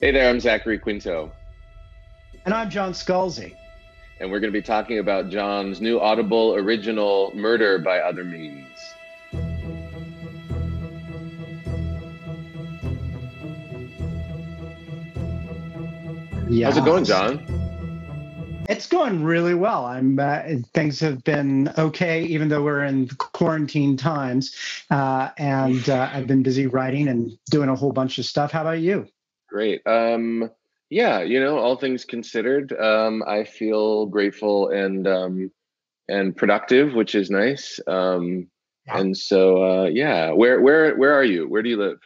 Hey there, I'm Zachary Quinto. And I'm John Scalzi. And we're going to be talking about John's new Audible original, Murder by Other Means. Yeah. How's it going, John? It's going really well. Things have been okay, even though we're in quarantine times. I've been busy writing and doing a whole bunch of stuff. How about you? Great. Yeah, you know, all things considered, I feel grateful and productive, which is nice. And so, yeah, where are you? Where do you live?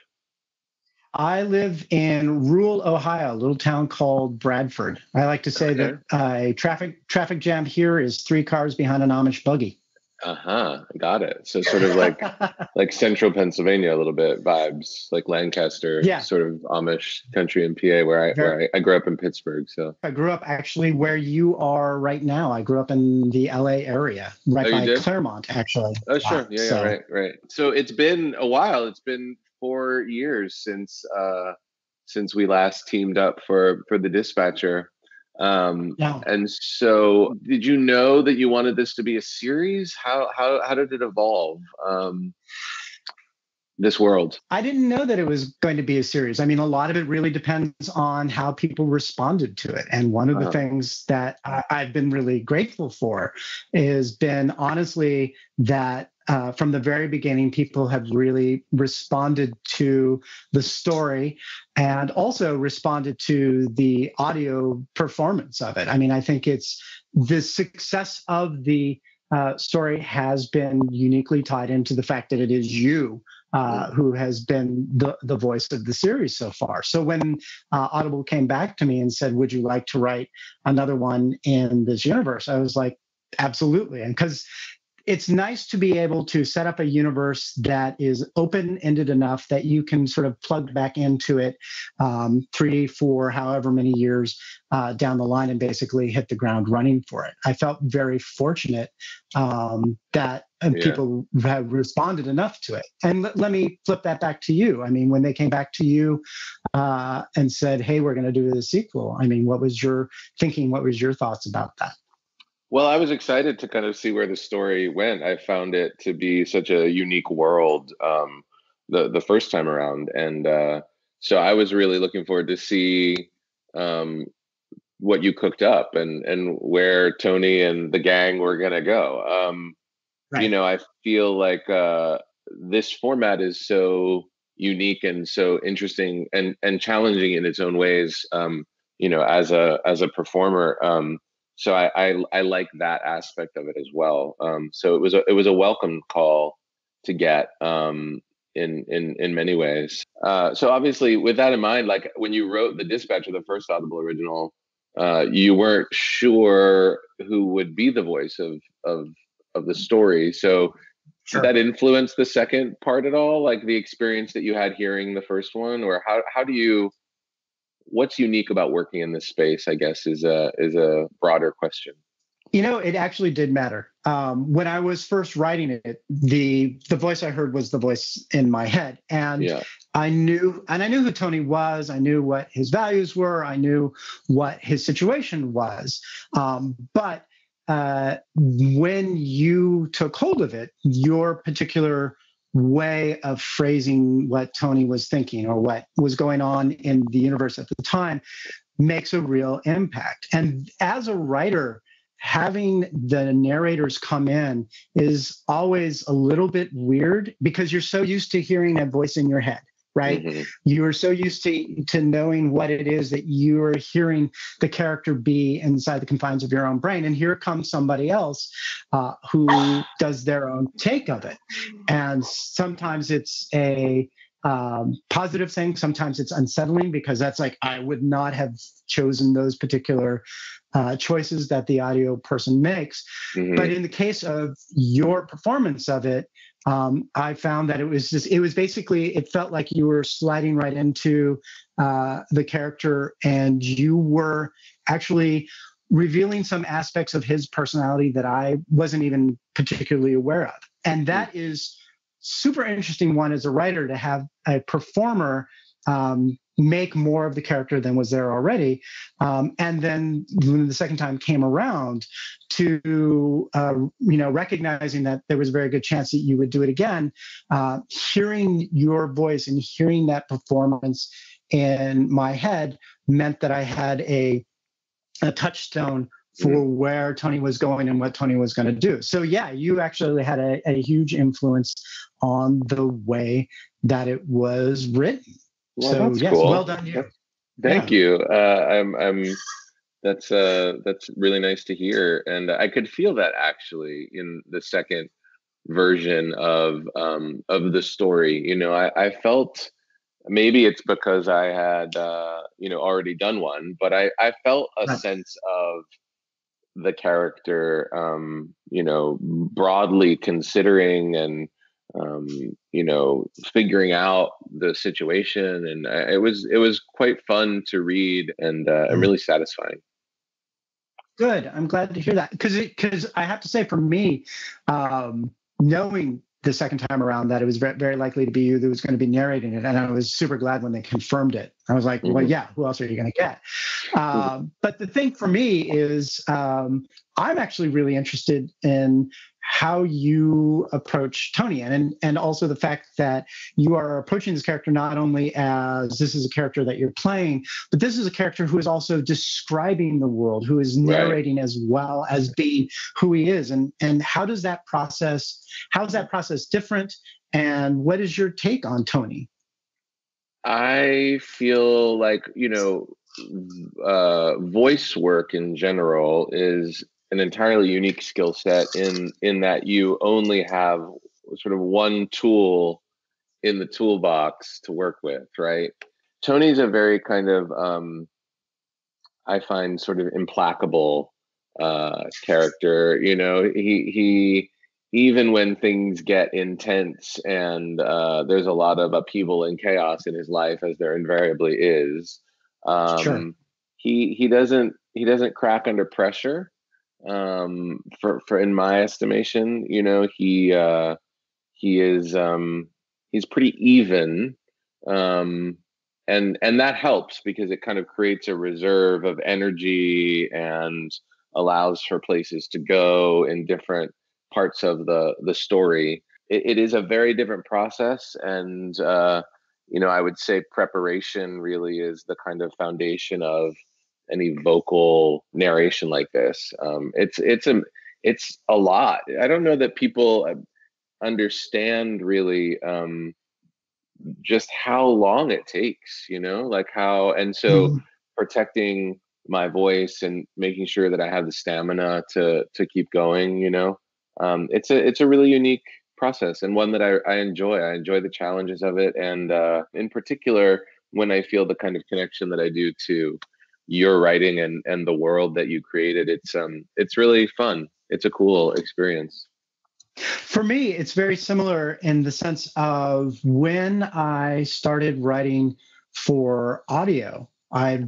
I live in rural Ohio, a little town called Bradford. I like to say that traffic jam here is three cars behind an Amish buggy. Got it. So sort of like central Pennsylvania a little bit vibes, like Lancaster, sort of Amish country in PA where I grew up in Pittsburgh. So I grew up actually where you are right now. I grew up in the LA area, by Claremont, actually. Oh, sure. Wow. Yeah, right. So it's been a while. It's been 4 years since we last teamed up for the Dispatcher. And so did you know that you wanted this to be a series? How did it evolve? This world? I didn't know that it was going to be a series. I mean, a lot of it really depends on how people responded to it. And one of the things that I've been really grateful for has been, honestly, that from the very beginning, people have really responded to the story and also responded to the audio performance of it. I mean, I think it's the success of the story has been uniquely tied into the fact that it is you who has been the voice of the series so far. So when Audible came back to me and said, would you like to write another one in this universe? I was like, absolutely. And because it's nice to be able to set up a universe that is open-ended enough that you can sort of plug back into it 3, 4, however many years down the line and basically hit the ground running for it. I felt very fortunate that people have responded enough to it. And let me flip that back to you. I mean, when they came back to you and said, hey, we're going to do the sequel, I mean, what was your thinking? What was your thoughts about that? Well, I was excited to kind of see where the story went. I found it to be such a unique world the first time around. And so I was really looking forward to see what you cooked up and where Tony and the gang were going to go. You know, I feel like this format is so unique and so interesting and challenging in its own ways, you know, as a performer. So I like that aspect of it as well. So it was a welcome call to get in many ways. So obviously, with that in mind, like when you wrote The Dispatcher, the first Audible original, you weren't sure who would be the voice of the story. So did that influence the second part at all? Like the experience that you had hearing the first one, or how do you? What's unique about working in this space, I guess, is a broader question. You know, it actually did matter. When I was first writing it, the voice I heard was the voice in my head. And I knew who Tony was. I knew what his values were. I knew what his situation was. But when you took hold of it, your particular way of phrasing what Tony was thinking or what was going on in the universe at the time makes a real impact. And as a writer, having the narrators come in is always a little bit weird because you're so used to hearing a voice in your head, right? Mm-hmm. You are so used to knowing what it is that you are hearing the character be inside the confines of your own brain. And here comes somebody else who does their own take of it. And sometimes it's a positive thing. Sometimes it's unsettling because that's like, I would not have chosen those particular choices that the audio person makes. Mm-hmm. But in the case of your performance of it, I found that it felt like you were sliding right into the character and you were actually revealing some aspects of his personality that I wasn't even particularly aware of. And that is super interesting one as a writer to have a performer make more of the character than was there already. And then when the second time came around to, recognizing that there was a very good chance that you would do it again, hearing your voice and hearing that performance in my head meant that I had a touchstone for where Tony was going and what Tony was going to do. So yeah, you actually had a huge influence on the way that it was written. Well, so that's cool. Well done you. Thank you. That's really nice to hear, and I could feel that actually in the second version of the story. You know, I felt. Maybe it's because I had, already done one, but I felt a sense of the character, broadly considering and, figuring out the situation. And it was quite fun to read and really satisfying. Good. I'm glad to hear that. Because I have to say for me, knowing the second time around that it was very likely to be you that was going to be narrating it. And I was super glad when they confirmed it. I was like, well, yeah, who else are you going to get? But the thing for me is I'm actually really interested in how you approach Tony and also the fact that you are approaching this character not only as this is a character that you're playing, but this is a character who is also describing the world, who is narrating as well as being who he is. And how's that process different? And what is your take on Tony? I feel like, voice work in general is an entirely unique skill set in that you only have sort of one tool in the toolbox to work with, right? Tony's a very kind of, I find sort of implacable character. He even when things get intense and there's a lot of upheaval and chaos in his life, as there invariably is, he doesn't crack under pressure. For in my estimation, he's pretty even, and that helps because it kind of creates a reserve of energy and allows for places to go in different parts of the story. It is a very different process, and I would say preparation really is the kind of foundation of any vocal narration like this. It's a lot. I don't know that people understand really just how long it takes, protecting my voice and making sure that I have the stamina to keep going, it's a really unique process and one that I enjoy. I enjoy the challenges of it. And in particular, when I feel the kind of connection that I do to your writing and the world that you created, it's really fun. It's a cool experience. For me, it's very similar in the sense of when I started writing for audio, I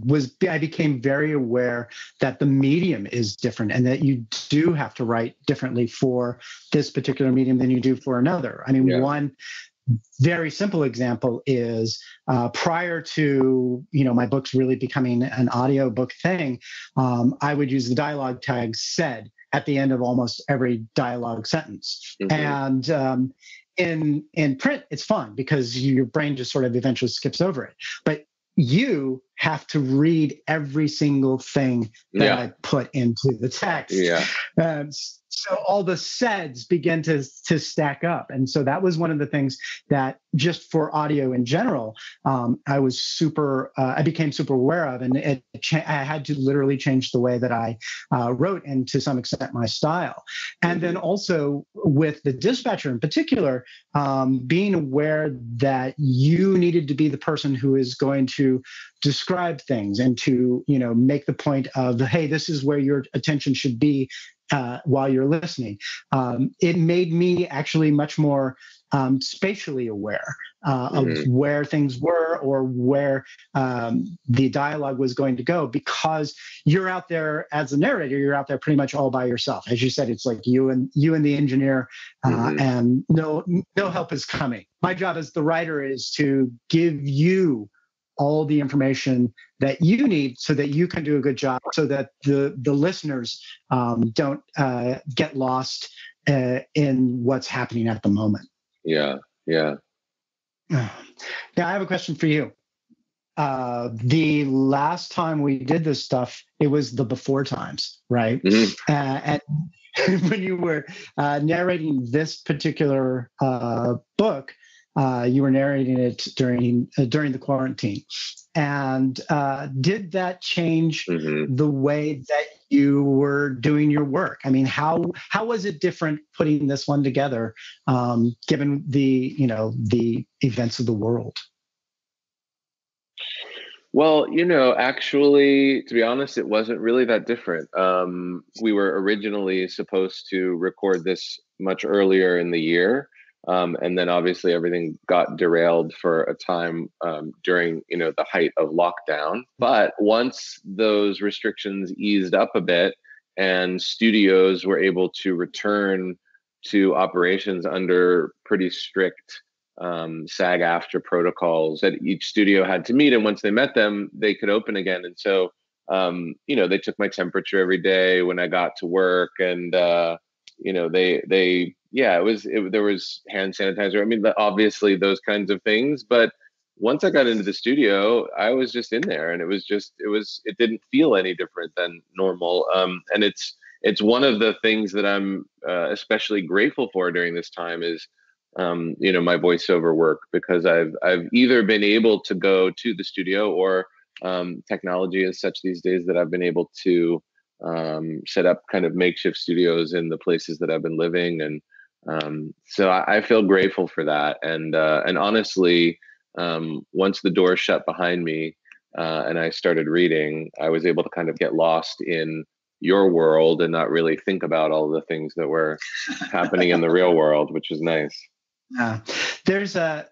became very aware that the medium is different and that you do have to write differently for this particular medium than you do for another. I mean, one very simple example is prior to, my books really becoming an audiobook thing, I would use the dialogue tag said at the end of almost every dialogue sentence. Mm-hmm. And in print, it's fun because your brain just sort of eventually skips over it. But you have to read every single thing that I put into the text. Yeah. So all the saids begin to stack up. And so that was one of the things that just for audio in general, I became super aware of, and I had to literally change the way that I wrote and to some extent my style. And then also with the Dispatcher in particular, being aware that you needed to be the person who is going to describe things and to, make the point of, hey, this is where your attention should be while you're listening. It made me actually much more spatially aware of where things were or where the dialogue was going to go, because you're out there as a narrator, you're out there pretty much all by yourself. As you said, it's like you and the engineer and no help is coming. My job as the writer is to give you all the information that you need so that you can do a good job, so that the listeners don't get lost in what's happening at the moment. Yeah, yeah. Now, I have a question for you. The last time we did this stuff, it was the before times, right? Mm-hmm. And when you were narrating this particular book, you were narrating it during the quarantine. And did that change the way that you were doing your work? I mean, how was it different putting this one together, given the events of the world? Well, actually, to be honest, it wasn't really that different. We were originally supposed to record this much earlier in the year. And then obviously everything got derailed for a time during, the height of lockdown. But once those restrictions eased up a bit and studios were able to return to operations under pretty strict SAG-AFTRA protocols that each studio had to meet, and once they met them, they could open again. And so, they took my temperature every day when I got to work, and there was hand sanitizer. I mean, obviously those kinds of things. But once I got into the studio, I was just in there, and it didn't feel any different than normal. And it's one of the things that I'm especially grateful for during this time is. My voiceover work, because I've either been able to go to the studio or technology is such these days that I've been able to set up kind of makeshift studios in the places that I've been living. And so I feel grateful for that. And honestly, once the door shut behind me and I started reading, I was able to kind of get lost in your world and not really think about all the things that were happening in the real world, which is nice. Yeah, there's a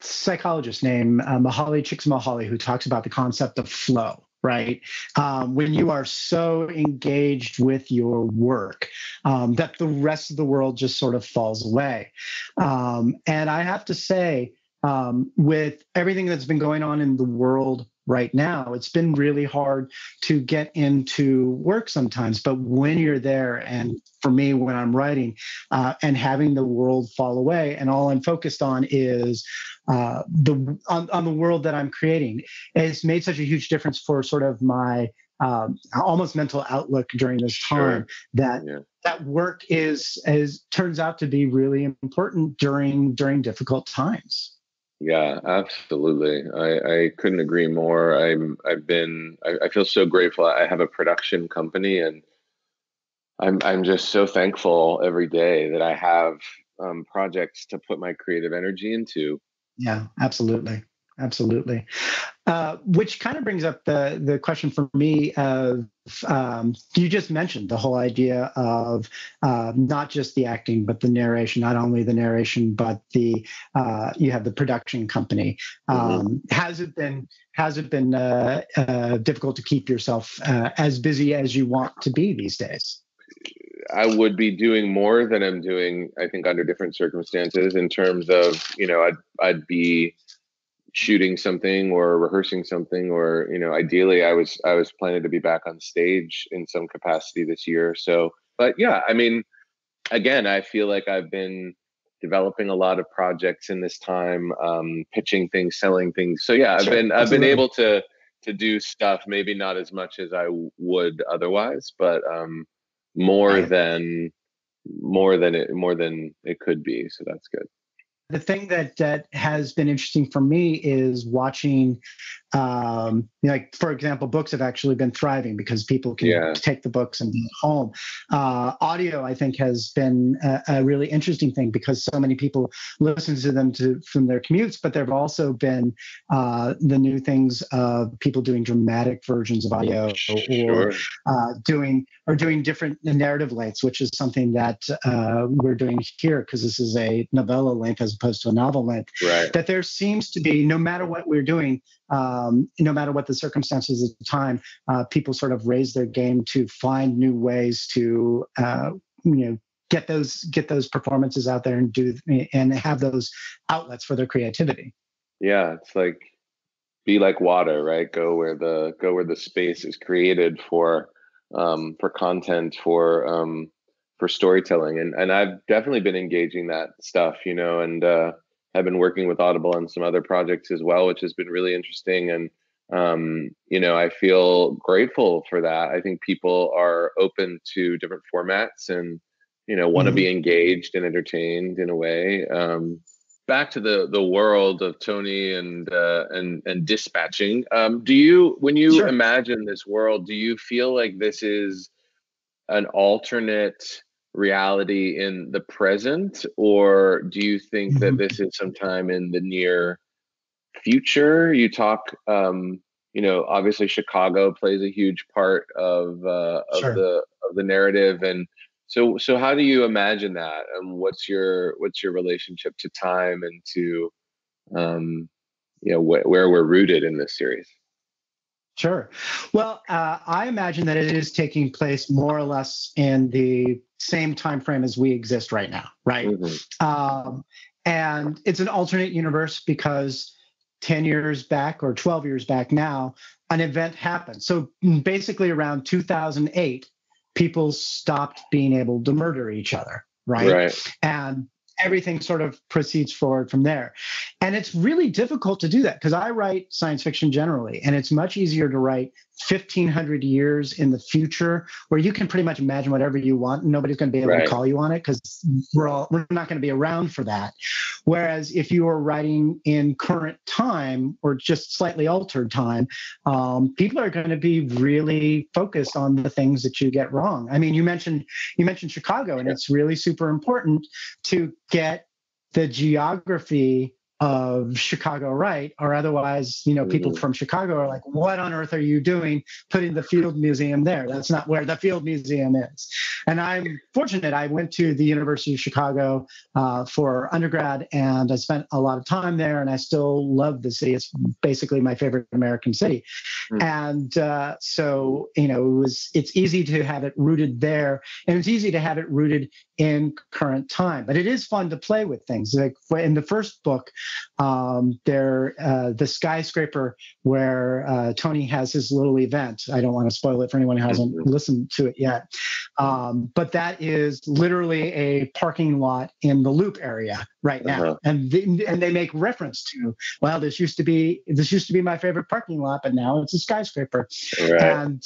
psychologist named Mihaly Csikszentmihalyi who talks about the concept of flow, right? When you are so engaged with your work that the rest of the world just sort of falls away. And I have to say, with everything that's been going on in the world right now, it's been really hard to get into work sometimes. But when you're there, and for me, when I'm writing and having the world fall away, and all I'm focused on is on the world that I'm creating, it's made such a huge difference for sort of my almost mental outlook during this time. Sure. That work turns out to be really important during difficult times. Yeah, absolutely. I couldn't agree more. I feel so grateful. I have a production company, and I'm just so thankful every day that I have projects to put my creative energy into. Yeah, absolutely. Absolutely. Which kind of brings up the question for me of, you just mentioned the whole idea of not just the acting, but the narration, not only the narration, but you have the production company. Has it been difficult to keep yourself as busy as you want to be these days? I would be doing more than I'm doing, I think, under different circumstances, in terms of, I'd be shooting something or rehearsing something, or ideally I was planning to be back on stage in some capacity this year. So, but yeah, I mean, again, I feel like I've been developing a lot of projects in this time, pitching things, selling things. So yeah, I've been able to do stuff, maybe not as much as I would otherwise, but more than it could be. So that's good. The thing that has been interesting for me is watching, like, for example, books have actually been thriving because people can take the books and be at home. Audio, I think, has been a really interesting thing because so many people listen to them from their commutes, but there have also been the new things of people doing dramatic versions of audio or doing different narrative lengths, which is something that we're doing here because this is a novella length as opposed to a novel length. Right. That there seems to be, no matter what we're doing, no matter what the circumstances at the time, people sort of raise their game to find new ways to, get those performances out there and have those outlets for their creativity. Yeah, it's like be like water, right? Go where the space is created for content, for storytelling. And I've definitely been engaging that stuff, you know, and I've been working with Audible on some other projects as well, which has been really interesting. And, you know, I feel grateful for that. I think people are open to different formats and, you know, want to be engaged and entertained in a way. Back to the world of Tony and dispatching. Do you, when you Sure. imagine this world, do you feel like this is an alternate reality in the present, or do you think that this is sometime in the near future? You talk, you know, obviously Chicago plays a huge part of Sure. the narrative, and so how do you imagine that, and what's your relationship to time and to you know, where we're rooted in this series? Sure. Well, I imagine that it is taking place more or less in the same time frame as we exist right now, right? Mm-hmm. And it's an alternate universe because 10 years back or 12 years back now, an event happened. So basically around 2008, people stopped being able to murder each other, right? And everything sort of proceeds forward from there. And it's really difficult to do that because I write science fiction generally, and it's much easier to write 1,500 years in the future where you can pretty much imagine whatever you want. And nobody's going to be able Right. to call you on it because we're not going to be around for that. Whereas if you are writing in current time or just slightly altered time, people are going to be really focused on the things that you get wrong. I mean, you mentioned Chicago, and it's really super important to get the geography of Chicago right, or otherwise, you know, people from Chicago are like, what on earth are you doing putting the Field Museum there? That's not where the Field Museum is. And I'm fortunate. I went to the University of Chicago for undergrad, and I spent a lot of time there, and I still love the city. It's basically my favorite American city. And so, you know, it's easy to have it rooted there, and it's easy to have it rooted in current time. But it is fun to play with things. Like in the first book, the skyscraper where Tony has his little event. I don't want to spoil it for anyone who hasn't listened to it yet. But that is literally a parking lot in the Loop area right now. And they make reference to, well, this used to be my favorite parking lot, but now it's a skyscraper. Right. And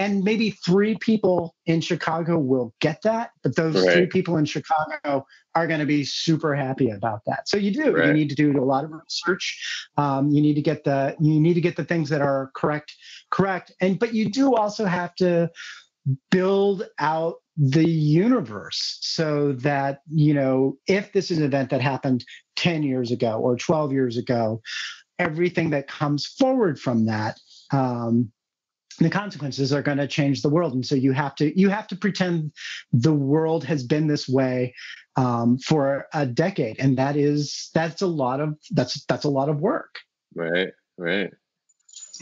and maybe three people in Chicago will get that, but those three people in Chicago are going to be super happy about that. So you need to do a lot of research. You need to get the things that are correct. But you do also have to build out the universe so that, you know, if this is an event that happened 10 years ago or 12 years ago, everything that comes forward from that, the consequences are going to change the world. And so you have to pretend the world has been this way for a decade, and that's a lot of work. Right.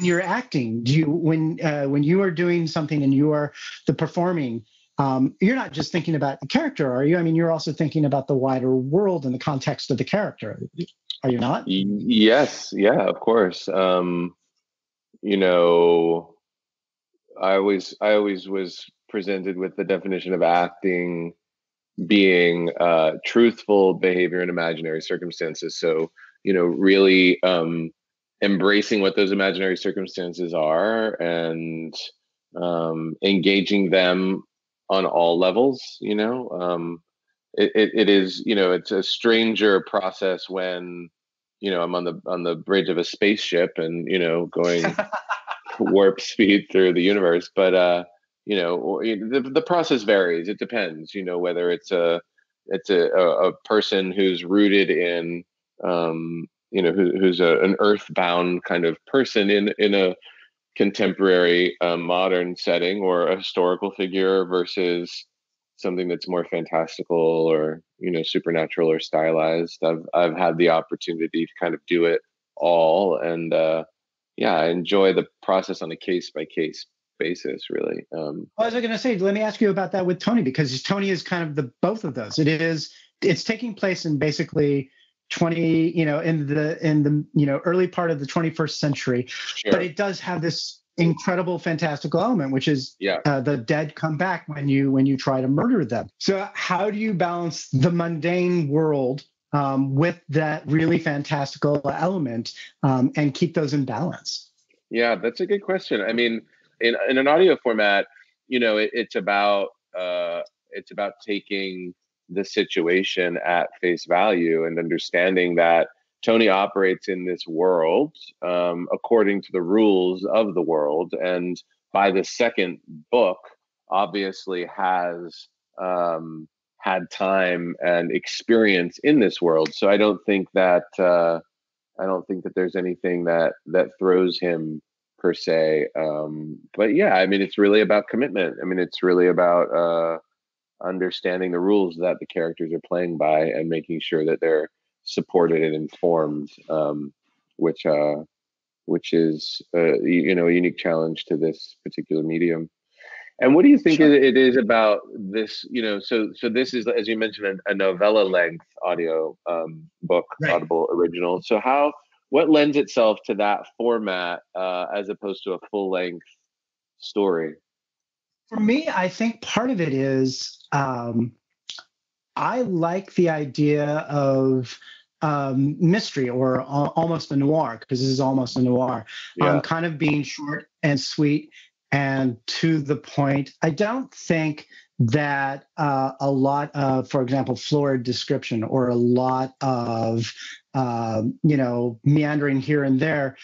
You're acting. When you are doing something and you are the performing, you're not just thinking about the character, are you? I mean, you're also thinking about the wider world and the context of the character. Are you not? Yes. Yeah. Of course. You know, I always was presented with the definition of acting being truthful behavior in imaginary circumstances. So, you know, really embracing what those imaginary circumstances are and engaging them on all levels. You know, it is, you know, it's a stranger process when, you know, I'm on the bridge of a spaceship and, you know, going warp speed through the universe, but you know, the process varies. It depends, you know, whether it's a person who's rooted in you know, who's an earthbound kind of person in a contemporary modern setting, or a historical figure versus something that's more fantastical or, you know, supernatural or stylized. I've had the opportunity to kind of do it all, and yeah, I enjoy the process on a case-by-case basis, really. Well, as I was going to say, let me ask you about that with Tony, because Tony is kind of both of those. It's taking place in basically in the early part of the 21st century. Sure. But it does have this incredible fantastical element, which is the dead come back when you try to murder them. So how do you balance the mundane world with that really fantastical element and keep those in balance? Yeah, that's a good question. I mean, in an audio format, you know, it's about taking the situation at face value and understanding that Tony operates in this world according to the rules of the world. And by the second book, obviously has had time and experience in this world. So I don't think that there's anything that throws him per se. But yeah, I mean, it's really about commitment. I mean, it's really about understanding the rules that the characters are playing by and making sure that they're supported and informed, which is a unique challenge to this particular medium. And what do you think it is about this? You know, so this is, as you mentioned, a novella length audio book, right? Audible Original. So what lends itself to that format as opposed to a full length story? For me, I think part of it is I like the idea of mystery or almost a noir, because this is almost a noir. Yeah. Kind of being short and sweet and to the point. I don't think that a lot of, for example, florid description or a lot of, meandering here and there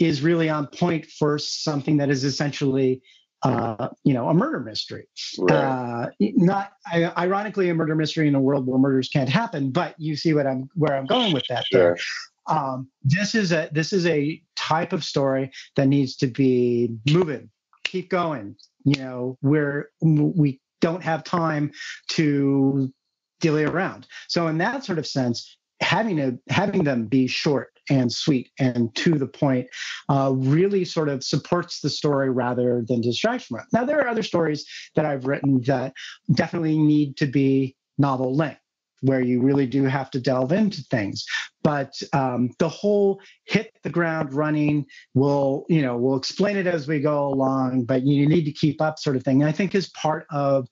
is really on point for something that is essentially a murder mystery. Right. Ironically, a murder mystery in a world where murders can't happen. But you see where I'm going with that. Sure. There, this is a type of story that needs to be moving, keep going. You know, where we don't have time to dilly around. So in that sort of sense, having them be short and sweet and to the point really sort of supports the story rather than distracts from it. Now, there are other stories that I've written that definitely need to be novel length, where you really do have to delve into things. But the whole hit the ground running, we'll explain it as we go along, but you need to keep up sort of thing, I think, is part of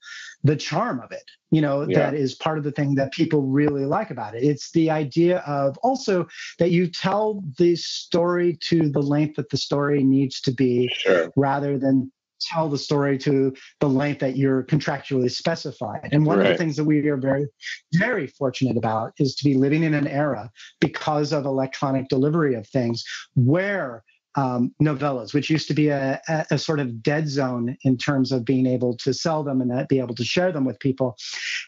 the charm of it. You know, yeah. That is part of the thing that people really like about it. It's the idea of also that you tell the story to the length that the story needs to be, sure, rather than tell the story to the length that you're contractually specified. And one, right, of the things that we are very, very fortunate about is to be living in an era, because of electronic delivery of things, where novellas, which used to be a sort of dead zone in terms of being able to sell them and be able to share them with people,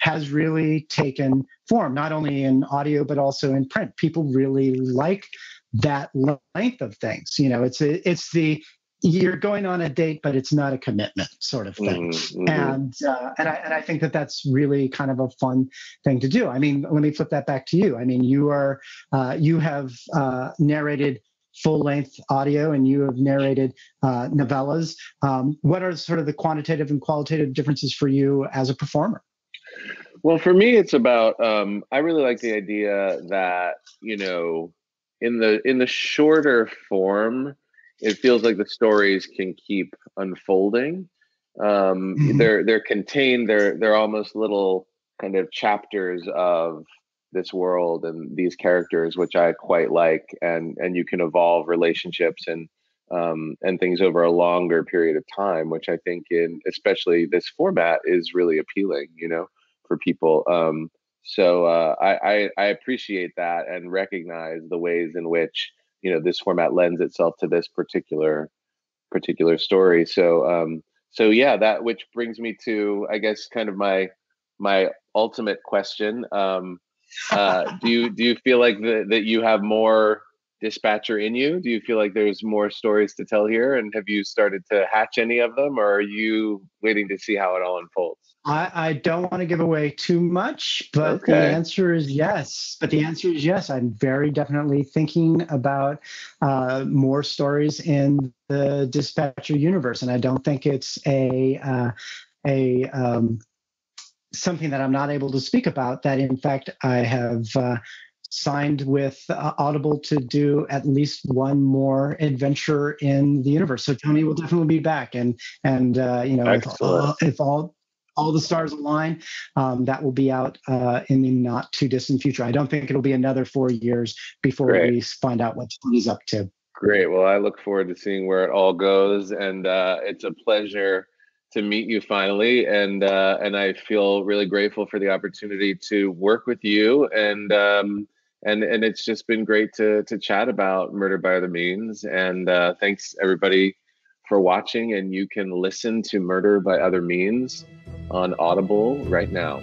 has really taken form, not only in audio, but also in print. People really like that length of things. You know, it's the, you're going on a date, but it's not a commitment sort of thing. Mm-hmm. And I think that that's really kind of a fun thing to do. I mean, let me flip that back to you. I mean, you have narrated full length audio and you have narrated novellas. What are sort of the quantitative and qualitative differences for you as a performer? Well, for me, it's about, I really like the idea that, you know, in the shorter form, it feels like the stories can keep unfolding. Mm-hmm. They're contained. They're almost little kind of chapters of this world and these characters, which I quite like. And you can evolve relationships and things over a longer period of time, which I think in especially this format is really appealing, you know, for people. So I appreciate that and recognize the ways in which, you know, this format lends itself to this particular story. So yeah, that, which brings me to, I guess, kind of my ultimate question. Do you feel like that you have more Dispatcher in you? Do you feel like there's more stories to tell here? And have you started to hatch any of them, or are you waiting to see how it all unfolds? I don't want to give away too much, but okay. The answer is yes. I'm very definitely thinking about more stories in the Dispatcher universe, and I don't think it's something that I'm not able to speak about. That in fact I have signed with Audible to do at least one more adventure in the universe. So Tony will definitely be back, and you know, if all the stars align, that will be out in the not too distant future. I don't think it'll be another 4 years before we find out what Tony's up to. Great. Well, I look forward to seeing where it all goes, and it's a pleasure to meet you finally, and I feel really grateful for the opportunity to work with you, and it's just been great to chat about Murder by Other Means, and thanks everybody for watching, and you can listen to Murder by Other Means on Audible right now.